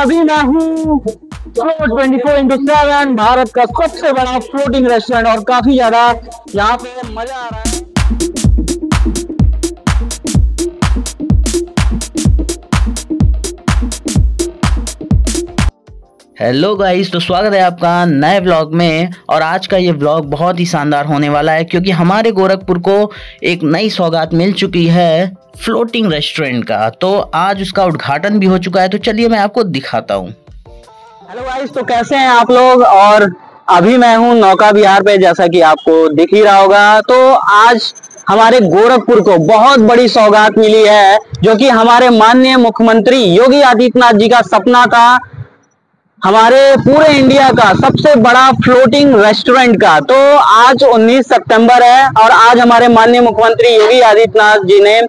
अभी मैं हूँ फ्लोट 24x7, भारत का सबसे बड़ा फ्लोटिंग रेस्टोरेंट, और काफी ज्यादा यहाँ पे मजा आ रहा है। हेलो गाइस, तो स्वागत है आपका नए व्लॉग में। और आज का ये व्लॉग बहुत ही शानदार होने वाला है क्योंकि हमारे गोरखपुर को एक नई सौगात मिल चुकी है फ्लोटिंग रेस्टोरेंट का। तो आज उसका उद्घाटन भी हो चुका है, तो चलिए मैं आपको दिखाता हूँ। हेलो गाइस, तो कैसे हैं आप लोग? और अभी मैं हूँ नौका विहार पे, जैसा कि आपको दिख ही रहा होगा। तो आज हमारे गोरखपुर को बहुत बड़ी सौगात मिली है, जो कि हमारे माननीय मुख्यमंत्री योगी आदित्यनाथ जी का सपना था, हमारे पूरे इंडिया का सबसे बड़ा फ्लोटिंग रेस्टोरेंट का। तो आज 19 सितंबर है और आज हमारे माननीय मुख्यमंत्री योगी आदित्यनाथ जी ने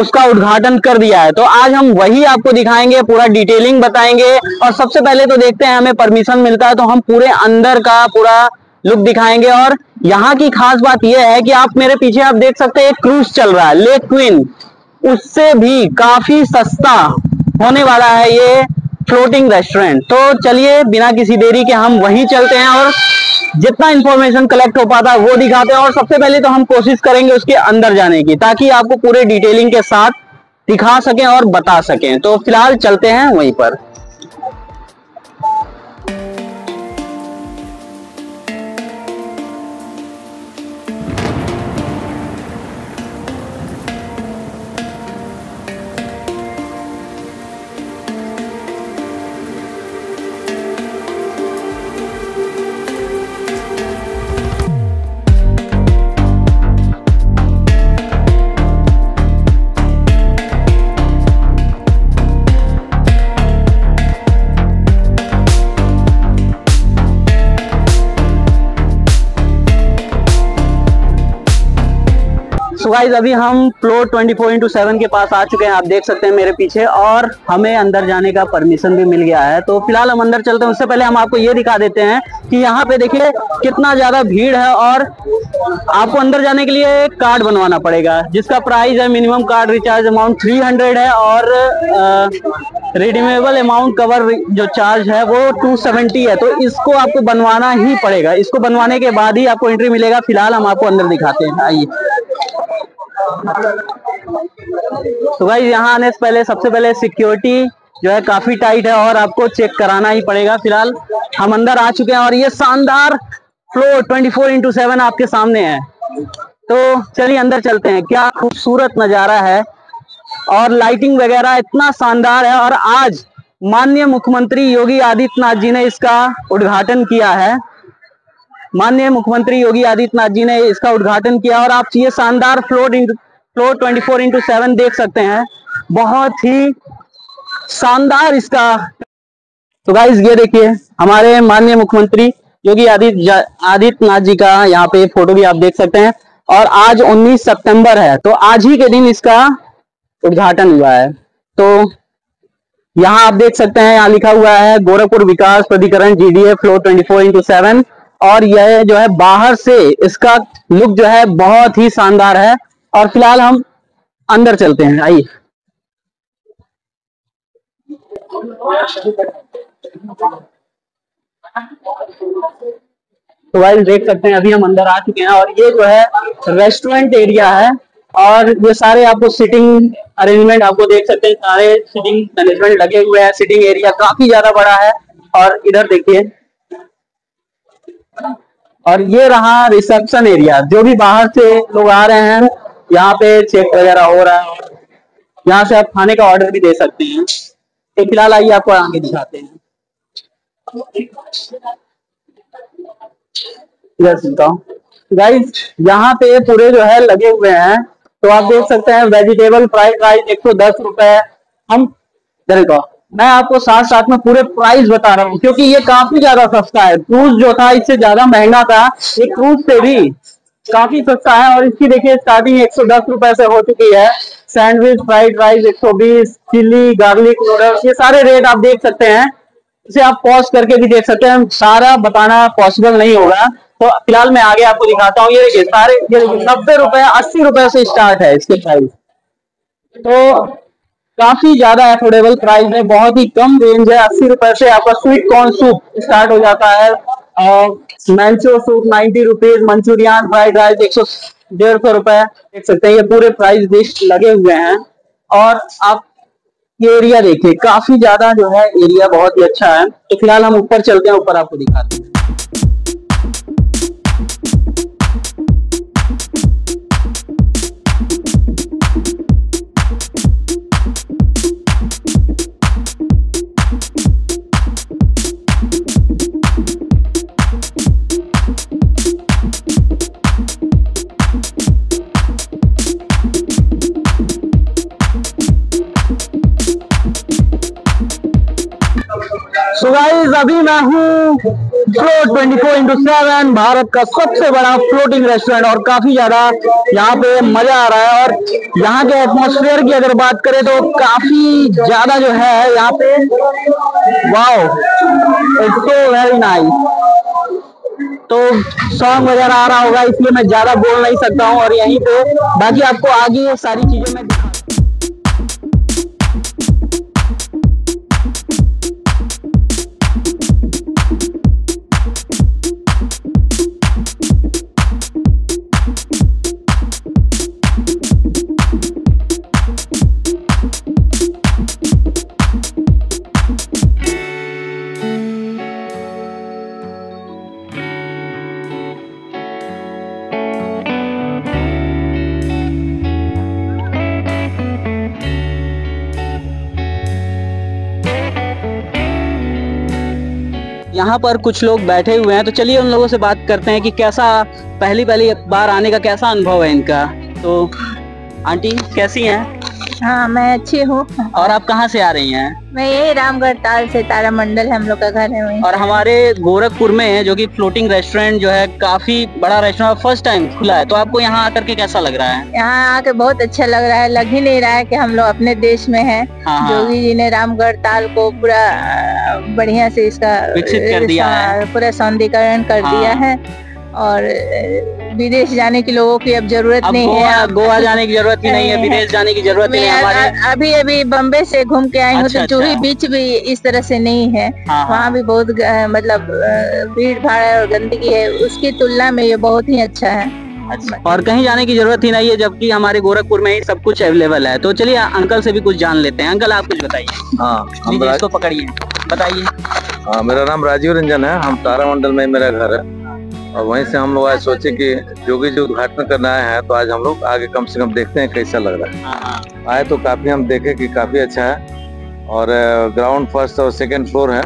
उसका उद्घाटन कर दिया है। तो आज हम वही आपको दिखाएंगे, पूरा डिटेलिंग बताएंगे। और सबसे पहले तो देखते हैं, हमें परमिशन मिलता है तो हम पूरे अंदर का पूरा लुक दिखाएंगे। और यहाँ की खास बात यह है कि आप मेरे पीछे आप देख सकते हैं एक क्रूज चल रहा है, लेक क्वीन, उससे भी काफी सस्ता होने वाला है ये फ्लोटिंग रेस्टोरेंट। तो चलिए बिना किसी देरी के हम वहीं चलते हैं और जितना इंफॉर्मेशन कलेक्ट हो पाता है वो दिखाते हैं। और सबसे पहले तो हम कोशिश करेंगे उसके अंदर जाने की, ताकि आपको पूरे डिटेलिंग के साथ दिखा सकें और बता सकें। तो फिलहाल चलते हैं वहीं पर। गाइस, अभी हम फ्लोट 24x7 के पास आ चुके हैं, आप देख सकते हैं मेरे पीछे, और हमें अंदर जाने का परमिशन भी मिल गया है। तो फिलहाल हम अंदर चलते हैं। उससे पहले हम आपको ये दिखा देते हैं कि यहाँ पे देखिए कितना ज्यादा भीड़ है, और आपको अंदर जाने के लिए एक कार्ड बनवाना पड़ेगा, जिसका प्राइस है मिनिमम कार्ड रिचार्ज अमाउंट 300 है, और रिडीमेबल अमाउंट कवर जो चार्ज है वो 270 है। तो इसको आपको बनवाना ही पड़ेगा, इसको बनवाने के बाद ही आपको एंट्री मिलेगा। फिलहाल हम आपको अंदर दिखाते हैं, आइए। तो भाई यहाँ आने से पहले सबसे पहले सिक्योरिटी जो है काफी टाइट है और आपको चेक कराना ही पड़ेगा। फिलहाल हम अंदर आ चुके हैं और ये शानदार फ्लोट 24x7 आपके सामने है। तो चलिए अंदर चलते हैं। क्या खूबसूरत नजारा है और लाइटिंग वगैरह इतना शानदार है, और आज माननीय मुख्यमंत्री योगी आदित्यनाथ जी ने इसका उद्घाटन किया है। माननीय मुख्यमंत्री योगी आदित्यनाथ जी ने इसका उद्घाटन किया, और आप ये शानदार फ्लोट 24x7 देख सकते हैं, बहुत ही शानदार इसका। तो गाइस ये देखिए हमारे माननीय मुख्यमंत्री योगी आदित्यनाथ जी का यहाँ पे फोटो भी आप देख सकते हैं। और आज 19 सितंबर है, तो आज ही के दिन इसका उद्घाटन हुआ है। तो यहाँ आप देख सकते हैं, यहाँ लिखा हुआ है गोरखपुर विकास प्राधिकरण GDA फ्लोट 24x7। और यह जो है बाहर से इसका लुक जो है बहुत ही शानदार है। और फिलहाल हम अंदर चलते हैं, आइए। तो गाइस देख सकते हैं, अभी हम अंदर आ चुके हैं और ये जो है रेस्टोरेंट एरिया है, और ये सारे आपको सिटिंग अरेंजमेंट आपको देख सकते हैं, सारे सिटिंग मैनेजमेंट लगे हुए हैं। सिटिंग एरिया काफी ज्यादा बड़ा है। और इधर देखिए, और ये रहा रिसेप्शन एरिया, जो भी बाहर से लोग आ रहे हैं यहाँ पे चेक वगैरह हो रहा है, और यहाँ से आप खाने का ऑर्डर भी दे सकते हैं। तो फिलहाल आइए आपको आगे दिखाते हैं। गाइस यहाँ पे पूरे जो है लगे हुए हैं, तो आप देख सकते हैं वेजिटेबल फ्राइड राइस 110 रुपए। हम देखो, मैं आपको साथ साथ में पूरे प्राइस बता रहा हूँ क्योंकि ये काफी ज्यादा सस्ता है। क्रूज जो था इससे ज्यादा महंगा था, ये क्रूज से भी काफी सस्ता है। और इसकी देखिए स्टार्टिंग 110 रुपए से हो चुकी है। Sandwich, fried rice 120, chilli, garlic noodles, ये सारे रेट आप देख सकते हैं। इसे आप पॉज करके भी देख सकते हैं, सारा बताना पॉसिबल नहीं होगा। तो फिलहाल मैं आगे आपको दिखाता हूँ। ये देखिए सारे, ये 90 रुपए 80 रुपए से स्टार्ट है इसके प्राइस। तो काफी ज्यादा अफोर्डेबल प्राइस में, बहुत ही कम रेंज है। 80 रुपए से आपका स्वीट कॉर्न सूप स्टार्ट हो जाता है और manchow soup 90 rupees, Manchurian fried rice 100-150 रुपए। देख सकते हैं ये पूरे प्राइस लिस्ट लगे हुए हैं। और आप ये एरिया देखिए, काफी ज्यादा जो है एरिया बहुत ही अच्छा है। तो फिलहाल हम ऊपर चलते हैं, ऊपर आपको दिखाते हैं। तो गाइस अभी मैं हूँ फ्लोट 24x7, भारत का सबसे बड़ा फ्लोटिंग रेस्टोरेंट, और काफी ज्यादा यहाँ पे मजा आ रहा है। और यहाँ के एटमोस्फेयर की अगर बात करें तो काफी ज्यादा जो है यहाँ पे, wow it's so very nice. तो सॉन्ग वगैरह आ रहा होगा इसलिए मैं ज्यादा बोल नहीं सकता हूँ, और यहीं पे बाकी आपको आगे सारी चीजें मैं दिखा। यहाँ पर कुछ लोग बैठे हुए हैं, तो चलिए उन लोगों से बात करते हैं कि कैसा पहली बार आने का कैसा अनुभव है इनका। तो आंटी कैसी हैं? हाँ मैं अच्छी हूँ। और आप कहाँ से आ रही हैं? मैं यही रामगढ़ ताल से, तारा मंडल हम लोग का घर है। और हमारे गोरखपुर में जो कि फ्लोटिंग रेस्टोरेंट जो है काफी बड़ा रेस्टोरेंट फर्स्ट टाइम खुला है, तो आपको यहाँ आकर के कैसा लग रहा है? यहाँ आके बहुत अच्छा लग रहा है, लग ही नहीं रहा है कि हम लोग अपने देश में है। योगी जी ने रामगढ़ ताल को पूरा बढ़िया से इसका विकसित कर दिया है, पूरा सौंदर्यीकरण कर दिया है, और विदेश जाने की लोगों की अब जरूरत नहीं है, अब गोवा जाने की जरूरत नहीं है, विदेश जाने की जरूरत नहीं है। हमारे अभी अभी बम्बे से घूम के आए हूँ, तो जूही बीच भी इस तरह से नहीं है, वहाँ भी बहुत मतलब भीड़ भाड़ और गंदगी है, उसकी तुलना में ये बहुत ही अच्छा है। और कहीं जाने की जरूरत ही नहीं है, जबकि हमारे गोरखपुर में ही सब कुछ अवेलेबल है। तो चलिए अंकल से भी कुछ जान लेते हैं। अंकल आप कुछ बताइए। हाँ इसको पकड़िए, बताइए। हाँ मेरा नाम राजीव रंजन है, हम तारामंडल में मेरा घर है, और वहीं से हम लोग आज सोचे कि योगी जी उद्घाटन करना आए हैं, तो आज हम लोग आगे कम से कम देखते हैं कैसा लग रहा है। आए तो काफी हम देखे कि काफी अच्छा है, और ग्राउंड फर्स्ट और सेकंड फ्लोर है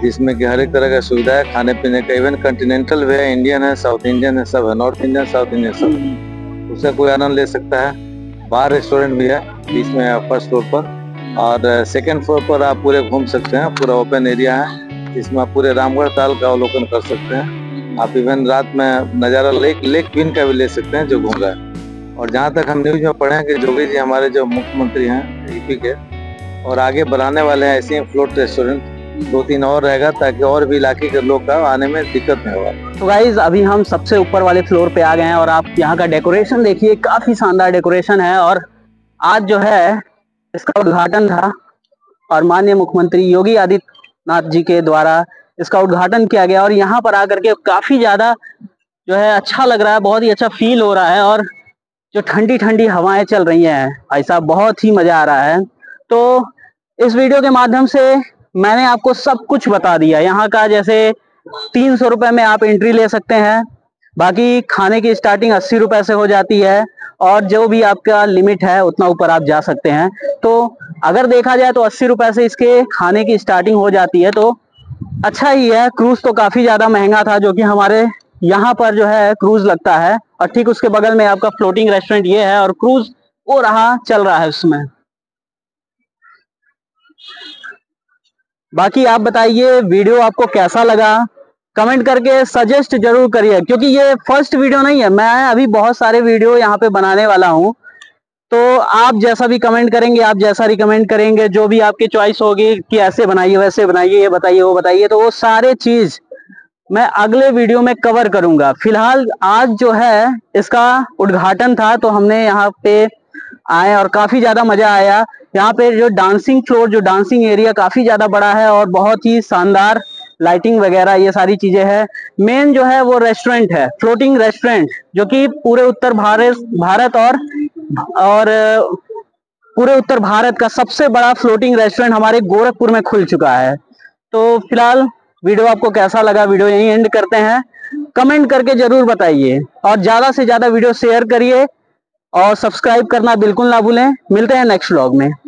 जिसमें कि हर एक तरह का सुविधा है, खाने पीने का, इवन कंटिनेंटल भी है, इंडियन है, साउथ इंडियन है, सब है, नॉर्थ इंडियन साउथ इंडियन सब, उसका कोई आनंद ले सकता है। बाहर रेस्टोरेंट भी है इसमें फर्स्ट फ्लोर पर, और सेकेंड फ्लोर पर आप पूरे घूम सकते हैं, पूरा ओपन एरिया है जिसमें आप पूरे रामगढ़ ताल का अवलोकन कर सकते हैं। आप इवन रात में नज़ारा लेक क्वीन का भी ले सकते हैं जो घूम रहा है। और जहाँ तक हम न्यूज में पढ़े हैं कि योगी जी हमारे जो मुख्यमंत्री हैं यूपी के, और आगे बढ़ाने वाले हैं ऐसे ही फ्लोट रेस्टोरेंट, 2-3 और रहेगा, ताकि और भी इलाके के लोग का आने में दिक्कत नहीं होगा। तो गाइज अभी हम सबसे ऊपर वाले फ्लोर पे आ गए हैं, और आप यहाँ का डेकोरेशन देखिए, काफी शानदार डेकोरेशन है। और आज जो है इसका उद्घाटन था, और माननीय मुख्यमंत्री योगी आदित्यनाथ जी के द्वारा इसका उद्घाटन किया गया, और यहाँ पर आकर के काफी ज्यादा जो है अच्छा लग रहा है, बहुत ही अच्छा फील हो रहा है। और जो ठंडी ठंडी हवाएं चल रही हैं भाई साहब, बहुत ही मजा आ रहा है। तो इस वीडियो के माध्यम से मैंने आपको सब कुछ बता दिया यहाँ का। जैसे 300 रुपए में आप एंट्री ले सकते हैं, बाकी खाने की स्टार्टिंग 80 रुपए से हो जाती है, और जो भी आपका लिमिट है उतना ऊपर आप जा सकते हैं। तो अगर देखा जाए तो 80 रुपए से इसके खाने की स्टार्टिंग हो जाती है, तो अच्छा ही है। क्रूज तो काफी ज्यादा महंगा था, जो कि हमारे यहाँ पर जो है क्रूज लगता है, और ठीक उसके बगल में आपका फ्लोटिंग रेस्टोरेंट ये है, और क्रूज वो रहा चल रहा है उसमें। बाकी आप बताइए वीडियो आपको कैसा लगा, कमेंट करके सजेस्ट जरूर करिए, क्योंकि ये फर्स्ट वीडियो नहीं है, मैं अभी बहुत सारे वीडियो यहाँ पे बनाने वाला हूँ। तो आप जैसा भी कमेंट करेंगे, आप जैसा रिकमेंड करेंगे, जो भी आपकी चॉइस होगी कि ऐसे बनाइए, वैसे बनाइए, ये बताइए, वो बताइए, तो वो सारे चीज मैं अगले वीडियो में कवर करूंगा। फिलहाल आज जो है इसका उद्घाटन था, तो हमने यहाँ पे आए और काफी ज्यादा मजा आया। यहाँ पे जो डांसिंग फ्लोर, जो डांसिंग एरिया काफी ज्यादा बड़ा है और बहुत ही शानदार लाइटिंग वगैरह ये सारी चीजें हैं। मेन जो है वो रेस्टोरेंट है, फ्लोटिंग रेस्टोरेंट, जो कि पूरे उत्तर भारत और पूरे उत्तर भारत का सबसे बड़ा फ्लोटिंग रेस्टोरेंट हमारे गोरखपुर में खुल चुका है। तो फिलहाल वीडियो आपको कैसा लगा, वीडियो यहीं एंड करते हैं। कमेंट करके जरूर बताइए और ज्यादा से ज्यादा वीडियो शेयर करिए और सब्सक्राइब करना बिल्कुल ना भूलें। मिलते हैं नेक्स्ट व्लॉग में।